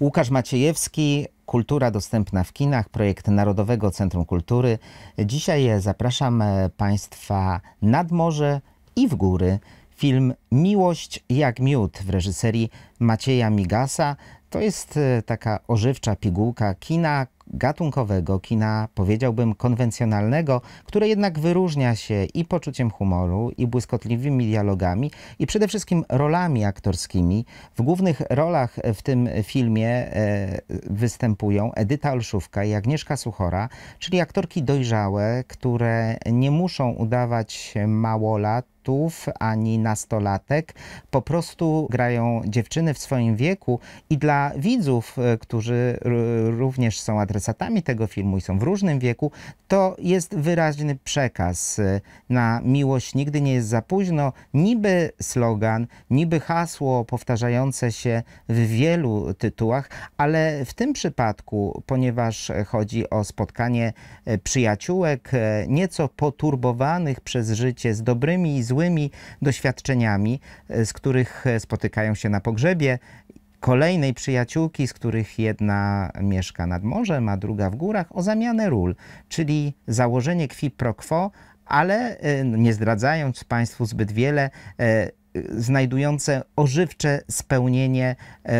Łukasz Maciejewski, Kultura dostępna w kinach, projekt Narodowego Centrum Kultury. Dzisiaj zapraszam Państwa nad morze i w góry. Film Miłość jak miód w reżyserii Macieja Migasa. To jest taka ożywcza pigułka kina gatunkowego, kina powiedziałbym konwencjonalnego, które jednak wyróżnia się i poczuciem humoru, i błyskotliwymi dialogami, i przede wszystkim rolami aktorskimi. W głównych rolach w tym filmie występują Edyta Olszówka i Agnieszka Suchora, czyli aktorki dojrzałe, które nie muszą udawać małolat, ani nastolatek. Po prostu grają dziewczyny w swoim wieku i dla widzów, którzy również są adresatami tego filmu i są w różnym wieku, to jest wyraźny przekaz na miłość. Nigdy nie jest za późno. Niby slogan, niby hasło powtarzające się w wielu tytułach, ale w tym przypadku, ponieważ chodzi o spotkanie przyjaciółek nieco poturbowanych przez życie z dobrymi i złymi doświadczeniami, z których spotykają się na pogrzebie kolejnej przyjaciółki, z których jedna mieszka nad morzem, a druga w górach, o zamianę ról, czyli założenie quid pro quo, ale nie zdradzając Państwu zbyt wiele, znajdujące ożywcze spełnienie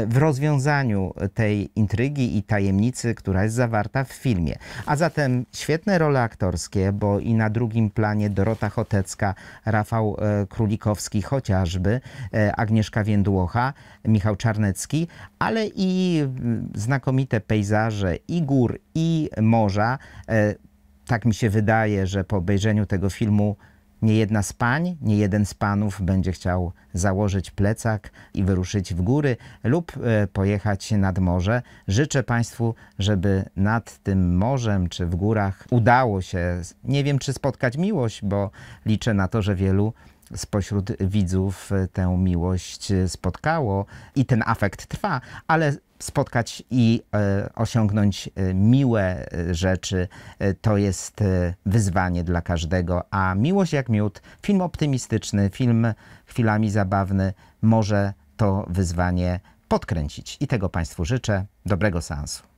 w rozwiązaniu tej intrygi i tajemnicy, która jest zawarta w filmie. A zatem świetne role aktorskie, bo i na drugim planie Dorota Chotecka, Rafał Królikowski chociażby, Agnieszka Wędłocha, Michał Czarnecki, ale i znakomite pejzaże i gór, i morza. Tak mi się wydaje, że po obejrzeniu tego filmu nie jedna z pań, nie jeden z panów będzie chciał założyć plecak i wyruszyć w góry lub pojechać nad morze. Życzę Państwu, żeby nad tym morzem czy w górach udało się, nie wiem czy spotkać miłość, bo liczę na to, że wielu spośród widzów tę miłość spotkało i ten afekt trwa, ale spotkać i osiągnąć miłe rzeczy to jest wyzwanie dla każdego, a Miłość jak miód, film optymistyczny, film chwilami zabawny, może to wyzwanie podkręcić. I tego Państwu życzę. Dobrego seansu.